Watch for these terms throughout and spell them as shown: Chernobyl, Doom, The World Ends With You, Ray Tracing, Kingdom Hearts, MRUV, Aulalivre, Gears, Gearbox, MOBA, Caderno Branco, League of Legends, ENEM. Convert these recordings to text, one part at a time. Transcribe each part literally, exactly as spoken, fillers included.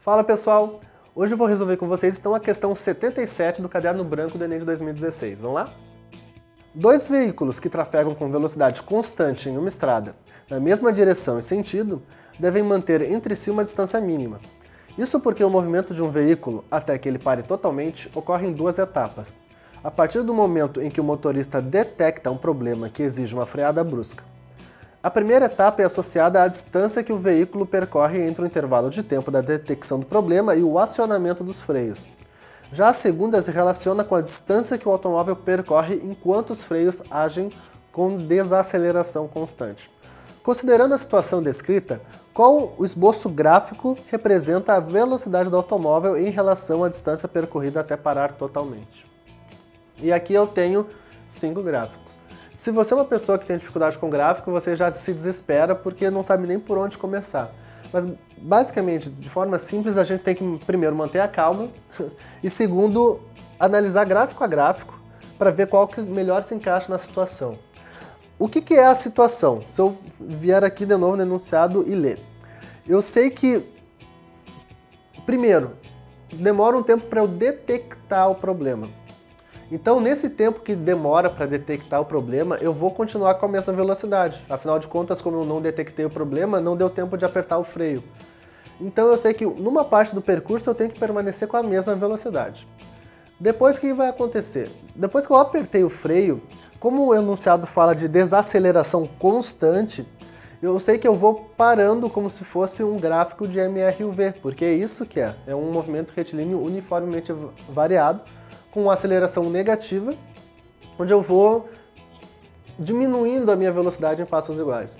Fala pessoal, hoje eu vou resolver com vocês então a questão setenta e sete do caderno branco do Enem de dois mil e dezesseis, vamos lá? Dois veículos que trafegam com velocidade constante em uma estrada, na mesma direção e sentido, devem manter entre si uma distância mínima. Isso porque o movimento de um veículo, até que ele pare totalmente, ocorre em duas etapas. A partir do momento em que o motorista detecta um problema que exige uma freada brusca. A primeira etapa é associada à distância que o veículo percorre entre o intervalo de tempo da detecção do problema e o acionamento dos freios. Já a segunda se relaciona com a distância que o automóvel percorre enquanto os freios agem com desaceleração constante. Considerando a situação descrita, qual o esboço gráfico representa a velocidade do automóvel em relação à distância percorrida até parar totalmente? E aqui eu tenho cinco gráficos. Se você é uma pessoa que tem dificuldade com gráfico, você já se desespera porque não sabe nem por onde começar. Mas, basicamente, de forma simples, a gente tem que, primeiro, manter a calma e, segundo, analisar gráfico a gráfico para ver qual que melhor se encaixa na situação. O que que é a situação? Se eu vier aqui de novo no enunciado e ler. Eu sei que, primeiro, demora um tempo para eu detectar o problema. Então, nesse tempo que demora para detectar o problema, eu vou continuar com a mesma velocidade. Afinal de contas, como eu não detectei o problema, não deu tempo de apertar o freio. Então, eu sei que numa parte do percurso eu tenho que permanecer com a mesma velocidade. Depois, o que vai acontecer? Depois que eu apertei o freio, como o enunciado fala de desaceleração constante, eu sei que eu vou parando como se fosse um gráfico de M R U V, porque é isso que é. É um movimento retilíneo uniformemente variado, com uma aceleração negativa, onde eu vou diminuindo a minha velocidade em passos iguais.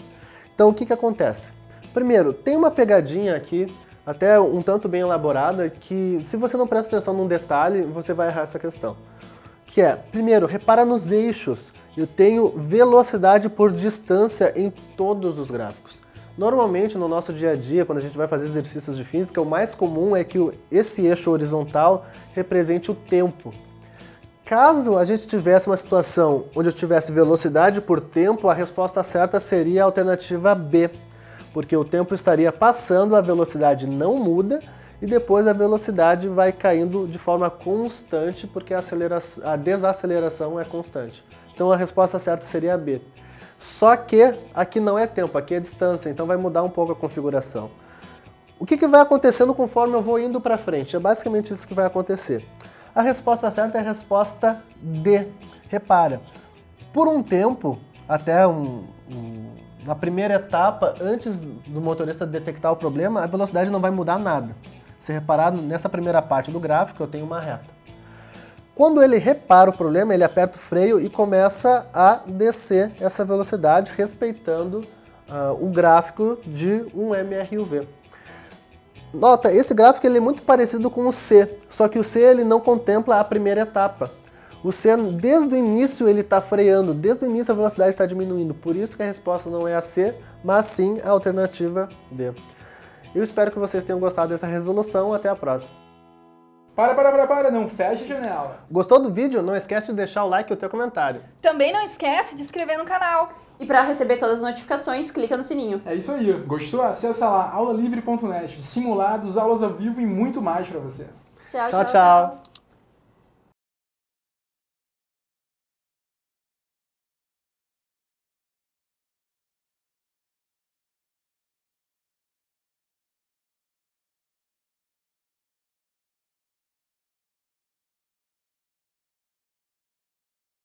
Então o que que acontece? Primeiro, tem uma pegadinha aqui, até um tanto bem elaborada, que se você não presta atenção num detalhe, você vai errar essa questão. Que é, primeiro, repara nos eixos. Eu tenho velocidade por distância em todos os gráficos. Normalmente, no nosso dia a dia, quando a gente vai fazer exercícios de física, o mais comum é que esse eixo horizontal represente o tempo. Caso a gente tivesse uma situação onde eu tivesse velocidade por tempo, a resposta certa seria a alternativa B, porque o tempo estaria passando, a velocidade não muda, e depois a velocidade vai caindo de forma constante, porque a, aceleração, a desaceleração é constante. Então a resposta certa seria a B. Só que aqui não é tempo, aqui é distância, então vai mudar um pouco a configuração. O que que vai acontecendo conforme eu vou indo para frente? É basicamente isso que vai acontecer. A resposta certa é a resposta D. Repara, por um tempo, até um, um, na primeira etapa, antes do motorista detectar o problema, a velocidade não vai mudar nada. Se reparar, nessa primeira parte do gráfico, eu tenho uma reta. Quando ele repara o problema, ele aperta o freio e começa a descer essa velocidade, respeitando uh, o gráfico de um M R U V. Nota, esse gráfico ele é muito parecido com o C, só que o C ele não contempla a primeira etapa. O C, desde o início, ele está freando, desde o início a velocidade está diminuindo, por isso que a resposta não é a C, mas sim a alternativa D. Eu espero que vocês tenham gostado dessa resolução, até a próxima. Para, para, para, para, não feche a janela. Gostou do vídeo? Não esquece de deixar o like e o teu comentário. Também não esquece de se inscrever no canal. E para receber todas as notificações, clica no sininho. É isso aí. Gostou? Acessa lá aulalivre ponto net. Simulados, aulas ao vivo e muito mais para você. Tchau, tchau. tchau. tchau.